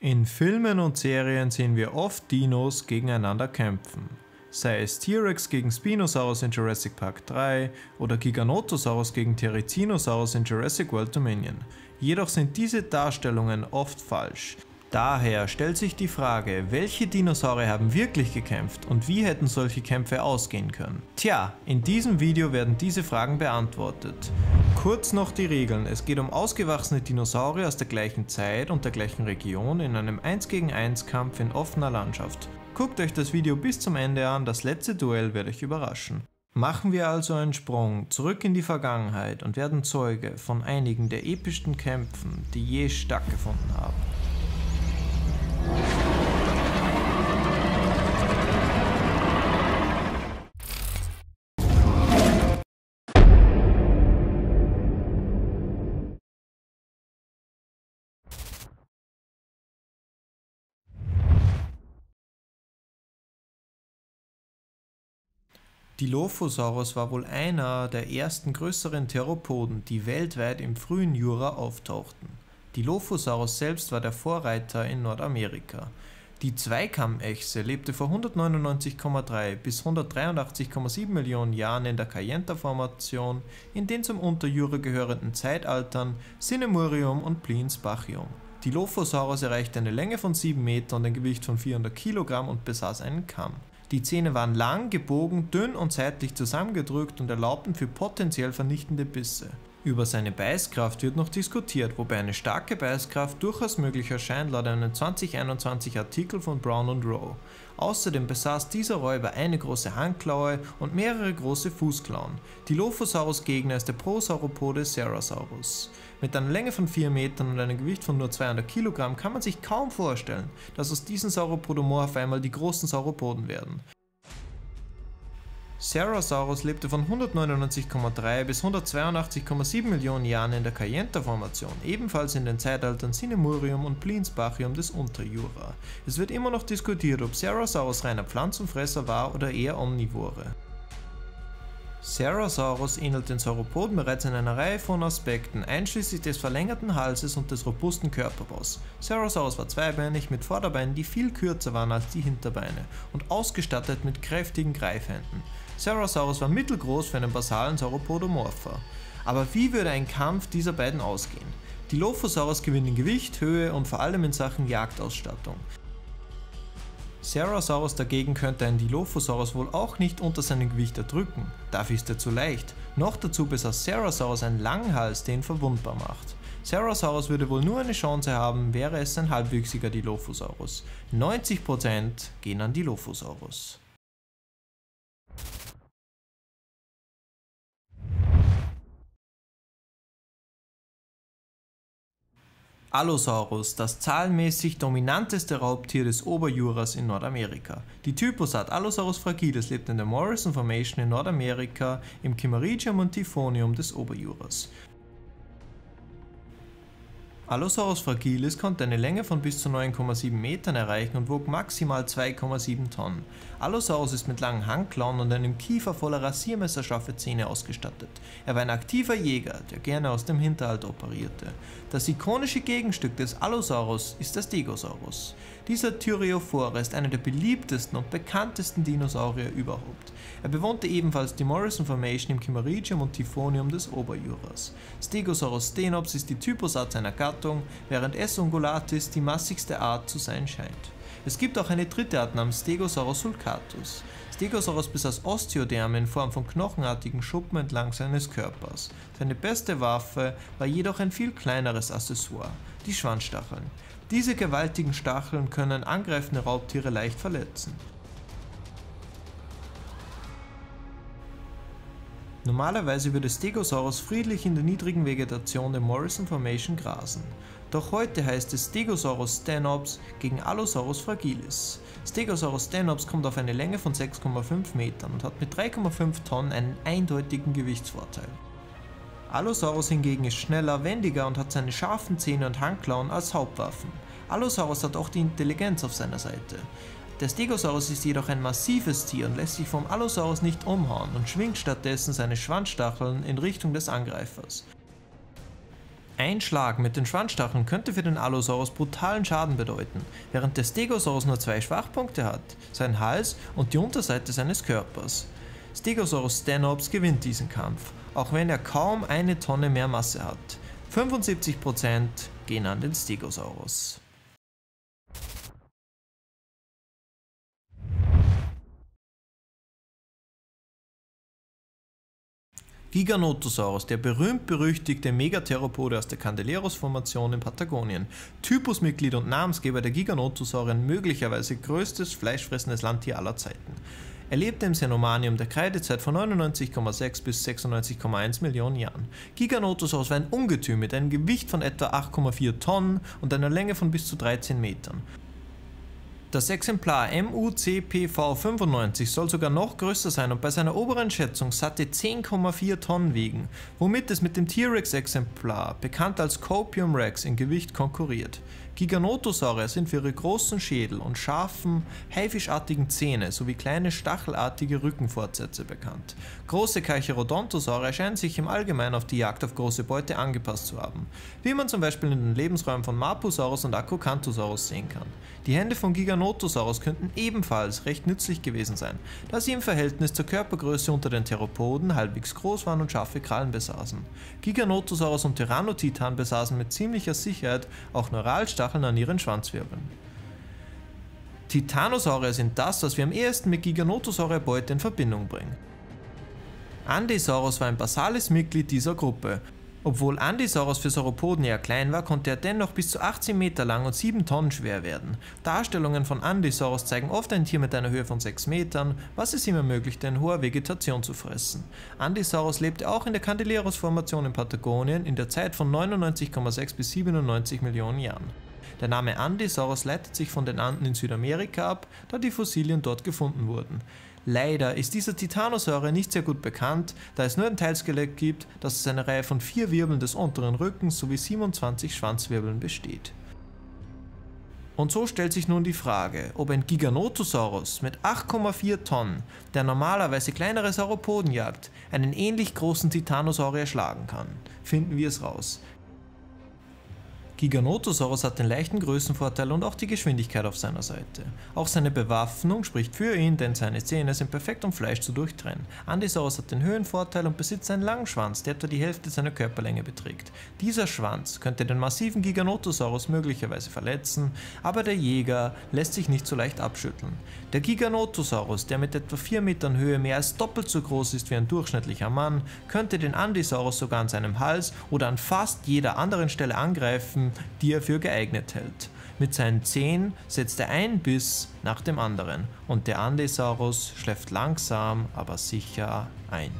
In Filmen und Serien sehen wir oft Dinos gegeneinander kämpfen. Sei es T-Rex gegen Spinosaurus in Jurassic Park 3 oder Giganotosaurus gegen Therizinosaurus in Jurassic World Dominion. Jedoch sind diese Darstellungen oft falsch. Daher stellt sich die Frage, welche Dinosaurier haben wirklich gekämpft und wie hätten solche Kämpfe ausgehen können? Tja, in diesem Video werden diese Fragen beantwortet. Kurz noch die Regeln, es geht um ausgewachsene Dinosaurier aus der gleichen Zeit und der gleichen Region in einem 1-gegen-1 Kampf in offener Landschaft. Guckt euch das Video bis zum Ende an, das letzte Duell wird euch überraschen. Machen wir also einen Sprung zurück in die Vergangenheit und werden Zeuge von einigen der epischsten Kämpfen, die je stattgefunden haben. Dilophosaurus war wohl einer der ersten größeren Theropoden, die weltweit im frühen Jura auftauchten. Dilophosaurus selbst war der Vorreiter in Nordamerika. Die Zweikammechse lebte vor 199,3 bis 183,7 Millionen Jahren in der Kayenta Formation, in den zum Unterjura gehörenden Zeitaltern Sinemurium und Pliensbachium. Dilophosaurus erreichte eine Länge von 7 Meter und ein Gewicht von 400 Kilogramm und besaß einen Kamm. Die Zähne waren lang, gebogen, dünn und seitlich zusammengedrückt und erlaubten für potenziell vernichtende Bisse. Über seine Beißkraft wird noch diskutiert, wobei eine starke Beißkraft durchaus möglich erscheint laut einem 2021 Artikel von Brown und Rowe. Außerdem besaß dieser Räuber eine große Handklaue und mehrere große Fußklauen. Dilophosaurus-Gegner ist der Prosauropode Sarahsaurus. Mit einer Länge von 4 Metern und einem Gewicht von nur 200 Kilogramm kann man sich kaum vorstellen, dass aus diesen Sauropodomorph einmal die großen Sauropoden werden. Sarahsaurus lebte von 199,3 bis 182,7 Millionen Jahren in der Kayenta-Formation, ebenfalls in den Zeitaltern Sinemurium und Pliensbachium des Unterjura. Es wird immer noch diskutiert, ob Sarahsaurus reiner Pflanzenfresser war oder eher omnivore. Sarahsaurus ähnelt den Sauropoden bereits in einer Reihe von Aspekten, einschließlich des verlängerten Halses und des robusten Körperbaus. Sarahsaurus war zweibeinig mit Vorderbeinen, die viel kürzer waren als die Hinterbeine und ausgestattet mit kräftigen Greifhänden. Sarahsaurus war mittelgroß für einen basalen Sauropodomorpha. Aber wie würde ein Kampf dieser beiden ausgehen? Dilophosaurus gewinnt in Gewicht, Höhe und vor allem in Sachen Jagdausstattung. Sarahsaurus dagegen könnte ein Dilophosaurus wohl auch nicht unter seinem Gewicht erdrücken, dafür ist er zu leicht. Noch dazu besaß Sarahsaurus einen langen Hals, der ihn verwundbar macht. Sarahsaurus würde wohl nur eine Chance haben, wäre es ein halbwüchsiger Dilophosaurus. 90% gehen an Dilophosaurus. Allosaurus, das zahlenmäßig dominanteste Raubtier des Oberjuras in Nordamerika. Die Typusart Allosaurus fragilis lebt in der Morrison Formation in Nordamerika, im Kimmeridgium und Tithonium des Oberjuras. Allosaurus fragilis konnte eine Länge von bis zu 9,7 Metern erreichen und wog maximal 2,7 Tonnen. Allosaurus ist mit langen Handklauen und einem Kiefer voller rasiermesserscharfe Zähne ausgestattet. Er war ein aktiver Jäger, der gerne aus dem Hinterhalt operierte. Das ikonische Gegenstück des Allosaurus ist der Stegosaurus. Dieser Thyreophore ist einer der beliebtesten und bekanntesten Dinosaurier überhaupt. Er bewohnte ebenfalls die Morrison Formation im Kimmeridgium und Tifonium des Oberjuras. Stegosaurus stenops ist die Typusart seiner Gattung, während S. ungulatis die massigste Art zu sein scheint. Es gibt auch eine dritte Art namens Stegosaurus sulcatus. Stegosaurus besaß Osteoderme in Form von knochenartigen Schuppen entlang seines Körpers. Seine beste Waffe war jedoch ein viel kleineres Accessoire, die Schwanzstacheln. Diese gewaltigen Stacheln können angreifende Raubtiere leicht verletzen. Normalerweise würde Stegosaurus friedlich in der niedrigen Vegetation der Morrison Formation grasen. Doch heute heißt es Stegosaurus stenops gegen Allosaurus fragilis. Stegosaurus stenops kommt auf eine Länge von 6,5 Metern und hat mit 3,5 Tonnen einen eindeutigen Gewichtsvorteil. Allosaurus hingegen ist schneller, wendiger und hat seine scharfen Zähne und Handklauen als Hauptwaffen. Allosaurus hat auch die Intelligenz auf seiner Seite. Der Stegosaurus ist jedoch ein massives Tier und lässt sich vom Allosaurus nicht umhauen und schwingt stattdessen seine Schwanzstacheln in Richtung des Angreifers. Ein Schlag mit den Schwanzstacheln könnte für den Allosaurus brutalen Schaden bedeuten, während der Stegosaurus nur zwei Schwachpunkte hat, seinen Hals und die Unterseite seines Körpers. Stegosaurus Stenops gewinnt diesen Kampf, auch wenn er kaum eine Tonne mehr Masse hat. 75% gehen an den Stegosaurus. Giganotosaurus, der berühmt-berüchtigte Megatheropode aus der Candeleros Formation in Patagonien. Typusmitglied und Namensgeber der Giganotosaurier, möglicherweise größtes fleischfressendes Landtier aller Zeiten. Er lebte im Cenomanium der Kreidezeit von 99,6 bis 96,1 Millionen Jahren. Giganotosaurus war ein Ungetüm mit einem Gewicht von etwa 8,4 Tonnen und einer Länge von bis zu 13 Metern. Das Exemplar MUCPV95 soll sogar noch größer sein und bei seiner oberen Schätzung satte 10,4 Tonnen wiegen, womit es mit dem T-Rex-Exemplar, bekannt als Copium Rex, in Gewicht konkurriert. Giganotosaurier sind für ihre großen Schädel und scharfen, haifischartigen Zähne sowie kleine stachelartige Rückenfortsätze bekannt. Große Carcharodontosaurier scheinen sich im Allgemeinen auf die Jagd auf große Beute angepasst zu haben, wie man zum Beispiel in den Lebensräumen von Mapusaurus und Acrocanthosaurus sehen kann. Die Hände von Giganotosaurus könnten ebenfalls recht nützlich gewesen sein, da sie im Verhältnis zur Körpergröße unter den Theropoden halbwegs groß waren und scharfe Krallen besaßen. Giganotosaurus und Tyrannotitan besaßen mit ziemlicher Sicherheit auch Neuralstacheln an ihren Schwanzwirbeln. Titanosaurier sind das, was wir am ehesten mit Giganotosaurierbeute in Verbindung bringen. Andesaurus war ein basales Mitglied dieser Gruppe. Obwohl Andesaurus für Sauropoden eher klein war, konnte er dennoch bis zu 18 Meter lang und 7 Tonnen schwer werden. Darstellungen von Andesaurus zeigen oft ein Tier mit einer Höhe von 6 Metern, was es ihm ermöglichte, in hoher Vegetation zu fressen. Andesaurus lebte auch in der Candeleros-Formation in Patagonien in der Zeit von 99,6 bis 97 Millionen Jahren. Der Name Andesaurus leitet sich von den Anden in Südamerika ab, da die Fossilien dort gefunden wurden. Leider ist dieser Titanosaurier nicht sehr gut bekannt, da es nur ein Teilskelett gibt, das aus einer Reihe von 4 Wirbeln des unteren Rückens sowie 27 Schwanzwirbeln besteht. Und so stellt sich nun die Frage, ob ein Giganotosaurus mit 8,4 Tonnen, der normalerweise kleinere Sauropoden jagt, einen ähnlich großen Titanosaurier schlagen kann. Finden wir es raus. Giganotosaurus hat den leichten Größenvorteil und auch die Geschwindigkeit auf seiner Seite. Auch seine Bewaffnung spricht für ihn, denn seine Zähne sind perfekt, um Fleisch zu durchtrennen. Andesaurus hat den Höhenvorteil und besitzt einen langen Schwanz, der etwa die Hälfte seiner Körperlänge beträgt. Dieser Schwanz könnte den massiven Giganotosaurus möglicherweise verletzen, aber der Jäger lässt sich nicht so leicht abschütteln. Der Giganotosaurus, der mit etwa 4 Metern Höhe mehr als doppelt so groß ist wie ein durchschnittlicher Mann, könnte den Andesaurus sogar an seinem Hals oder an fast jeder anderen Stelle angreifen, die er für geeignet hält. Mit seinen Zähnen setzt er einen Biss nach dem anderen und der Andesaurus schläft langsam, aber sicher ein.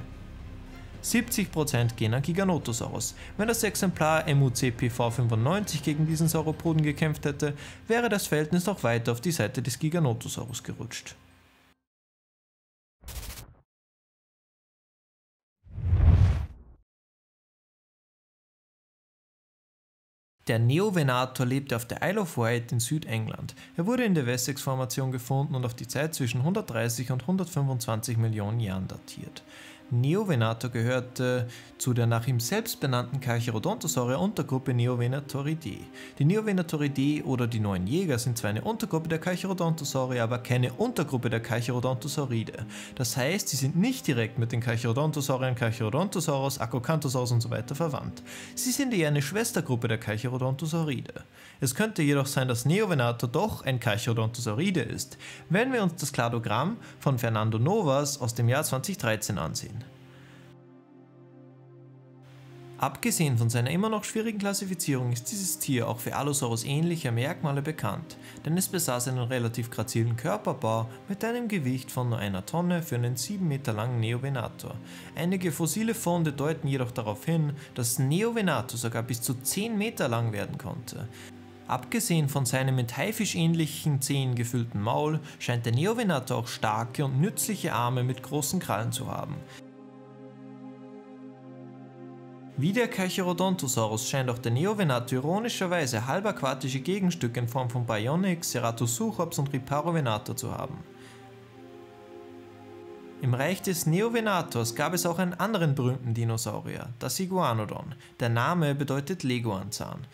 70% gehen an Giganotosaurus. Wenn das Exemplar MUCPV95 gegen diesen Sauropoden gekämpft hätte, wäre das Verhältnis noch weiter auf die Seite des Giganotosaurus gerutscht. Der Neovenator lebte auf der Isle of Wight in Südengland. Er wurde in der Wessex Formation gefunden und auf die Zeit zwischen 130 und 125 Millionen Jahren datiert. Neovenator gehörte zu der nach ihm selbst benannten Carcharodontosaurier Untergruppe Neovenatoridae. Die Neovenatoridae oder die neuen Jäger sind zwar eine Untergruppe der Carcharodontosaurier, aber keine Untergruppe der Carcharodontosauride. Das heißt, sie sind nicht direkt mit den Carcharodontosauriern, Carcharodontosaurus, Acrocanthosaurus usw. verwandt. Sie sind eher eine Schwestergruppe der Carcharodontosauride. Es könnte jedoch sein, dass Neovenator doch ein Carcharodontosauride ist, wenn wir uns das Kladogramm von Fernando Novas aus dem Jahr 2013 ansehen. Abgesehen von seiner immer noch schwierigen Klassifizierung ist dieses Tier auch für Allosaurus ähnliche Merkmale bekannt, denn es besaß einen relativ grazilen Körperbau mit einem Gewicht von nur einer Tonne für einen 7 Meter langen Neovenator. Einige fossile Funde deuten jedoch darauf hin, dass Neovenator sogar bis zu 10 Meter lang werden konnte. Abgesehen von seinem mit haifischähnlichen Zähnen gefüllten Maul scheint der Neovenator auch starke und nützliche Arme mit großen Krallen zu haben. Wie der Carcharodontosaurus scheint auch der Neovenator ironischerweise halbaquatische Gegenstücke in Form von Bionyx, Ceratosuchops und Rhiparovenator zu haben. Im Reich des Neovenators gab es auch einen anderen berühmten Dinosaurier, das Iguanodon. Der Name bedeutet Leguanzahn.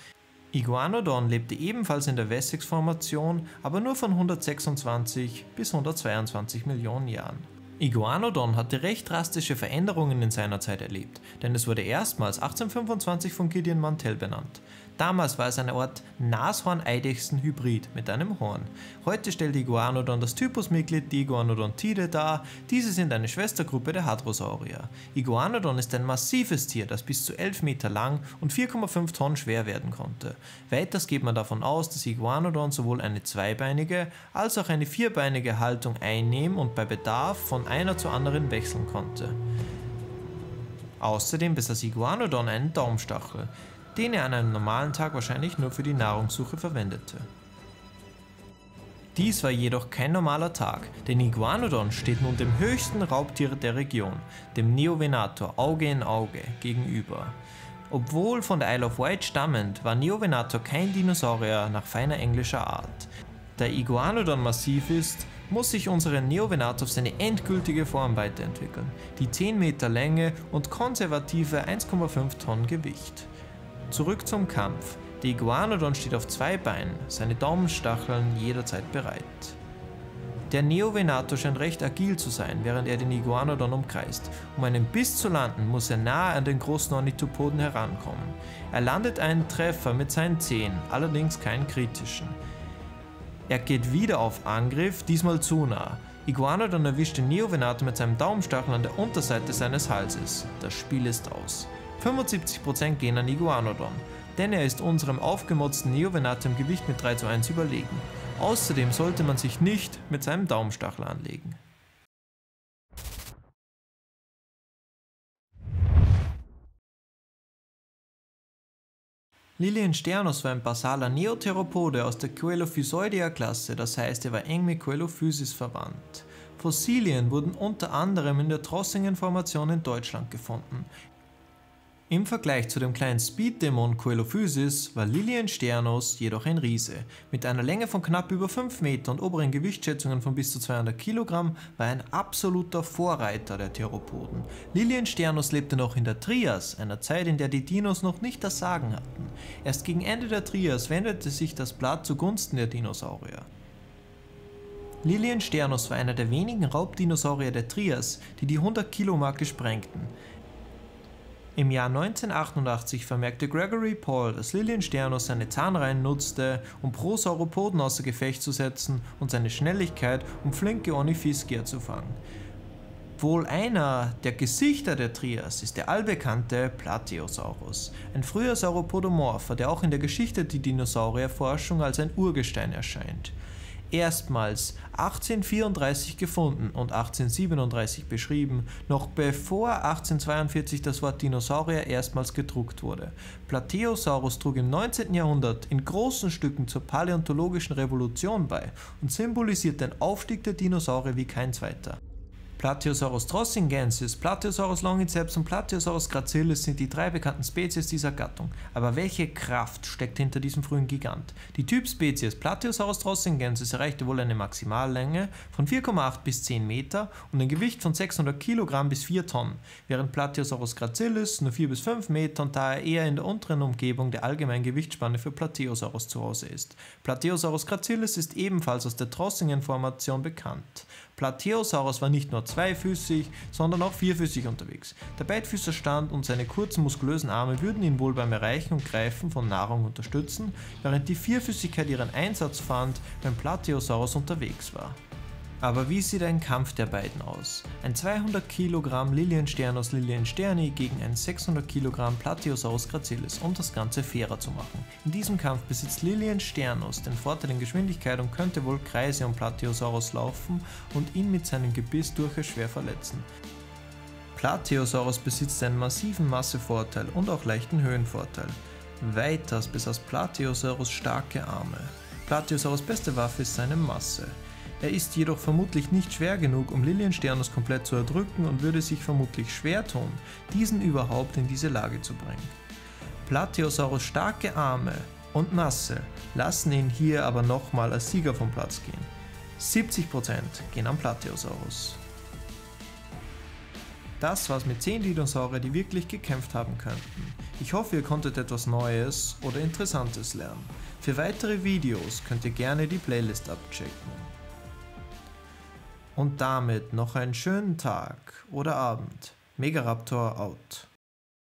Iguanodon lebte ebenfalls in der Wessex Formation, aber nur von 126 bis 122 Millionen Jahren. Iguanodon hatte recht drastische Veränderungen in seiner Zeit erlebt, denn es wurde erstmals 1825 von Gideon Mantell benannt. Damals war es eine Art Nashorn-Eidechsen-Hybrid mit einem Horn. Heute stellt Iguanodon das Typusmitglied die Iguanodontide dar, diese sind eine Schwestergruppe der Hadrosaurier. Iguanodon ist ein massives Tier, das bis zu 11 Meter lang und 4,5 Tonnen schwer werden konnte. Weiters geht man davon aus, dass Iguanodon sowohl eine zweibeinige als auch eine vierbeinige Haltung einnehmen und bei Bedarf von einer zur anderen wechseln konnte. Außerdem besaß Iguanodon einen Daumstachel, den er an einem normalen Tag wahrscheinlich nur für die Nahrungssuche verwendete. Dies war jedoch kein normaler Tag, denn Iguanodon steht nun dem höchsten Raubtier der Region, dem Neovenator, Auge in Auge gegenüber. Obwohl von der Isle of Wight stammend, war Neovenator kein Dinosaurier nach feiner englischer Art. Da Iguanodon massiv ist, muss sich unsere Neovenator auf seine endgültige Form weiterentwickeln, die 10 Meter Länge und konservative 1,5 Tonnen Gewicht. Zurück zum Kampf. Der Iguanodon steht auf 2 Beinen, seine Daumenstacheln jederzeit bereit. Der Neovenator scheint recht agil zu sein, während er den Iguanodon umkreist. Um einen Biss zu landen, muss er nahe an den großen Ornithopoden herankommen. Er landet einen Treffer mit seinen Zehen, allerdings keinen kritischen. Er geht wieder auf Angriff, diesmal zu nah. Iguanodon erwischt den Neovenator mit seinem Daumenstachel an der Unterseite seines Halses. Das Spiel ist aus. 75% gehen an Iguanodon, denn er ist unserem aufgemotzten Neovenator im Gewicht mit 3:1 überlegen. Außerdem sollte man sich nicht mit seinem Daumenstachel anlegen. Liliensternus war ein basaler Neotheropode aus der Coelophysoidea-Klasse, das heißt, er war eng mit Coelophysis verwandt. Fossilien wurden unter anderem in der Trossingen Formation in Deutschland gefunden. Im Vergleich zu dem kleinen Speed-Dämon Coelophysis war Liliensternus jedoch ein Riese. Mit einer Länge von knapp über 5 Meter und oberen Gewichtsschätzungen von bis zu 200 Kilogramm war er ein absoluter Vorreiter der Theropoden. Liliensternus lebte noch in der Trias, einer Zeit, in der die Dinos noch nicht das Sagen hatten. Erst gegen Ende der Trias wendete sich das Blatt zugunsten der Dinosaurier. Liliensternus war einer der wenigen Raubdinosaurier der Trias, die die 100-Kilo-Marke sprengten. Im Jahr 1988 vermerkte Gregory Paul, dass Liliensternus seine Zahnreihen nutzte, um Prosauropoden außer Gefecht zu setzen und seine Schnelligkeit, um flinke Ornithiskier zu fangen. Wohl einer der Gesichter der Trias ist der allbekannte Plateosaurus, ein früher Sauropodomorpher, der auch in der Geschichte der Dinosaurierforschung als ein Urgestein erscheint. Erstmals 1834 gefunden und 1837 beschrieben, noch bevor 1842 das Wort Dinosaurier erstmals gedruckt wurde. Plateosaurus trug im 19. Jahrhundert in großen Stücken zur paläontologischen Revolution bei und symbolisiert den Aufstieg der Dinosaurier wie kein zweiter. Plateosaurus trossingensis, Plateosaurus longiceps und Plateosaurus gracilis sind die 3 bekannten Spezies dieser Gattung. Aber welche Kraft steckt hinter diesem frühen Gigant? Die Typspezies Plateosaurus trossingensis erreichte wohl eine Maximallänge von 4,8 bis 10 Meter und ein Gewicht von 600 Kilogramm bis 4 Tonnen, während Plateosaurus gracilis nur 4 bis 5 Meter und daher eher in der unteren Umgebung der allgemeinen Gewichtsspanne für Plateosaurus zu Hause ist. Plateosaurus gracilis ist ebenfalls aus der Trossingen Formation bekannt. Plateosaurus war nicht nur zweifüßig, sondern auch vierfüßig unterwegs. Der Beidfüßerstand und seine kurzen muskulösen Arme würden ihn wohl beim Erreichen und Greifen von Nahrung unterstützen, während die Vierfüßigkeit ihren Einsatz fand, wenn Plateosaurus unterwegs war. Aber wie sieht ein Kampf der beiden aus? Ein 200 Kilogramm Liliensternus Liliensterni gegen einen 600 Kilogramm Plateosaurus gracilis, um das Ganze fairer zu machen. In diesem Kampf besitzt Liliensternus den Vorteil in Geschwindigkeit und könnte wohl Kreise um Plateosaurus laufen und ihn mit seinem Gebiss durchaus schwer verletzen. Plateosaurus besitzt einen massiven Massevorteil und auch leichten Höhenvorteil. Weiters besaß Plateosaurus starke Arme. Plateosaurus' beste Waffe ist seine Masse. Er ist jedoch vermutlich nicht schwer genug, um Liliensternus komplett zu erdrücken und würde sich vermutlich schwer tun, diesen überhaupt in diese Lage zu bringen. Plateosaurus starke Arme und Masse lassen ihn hier aber nochmal als Sieger vom Platz gehen. 70% gehen an Plateosaurus. Das war's mit 10 Dinosaurier, die wirklich gekämpft haben könnten. Ich hoffe, ihr konntet etwas Neues oder Interessantes lernen. Für weitere Videos könnt ihr gerne die Playlist abchecken. Und damit noch einen schönen Tag oder Abend. Megaraptor out.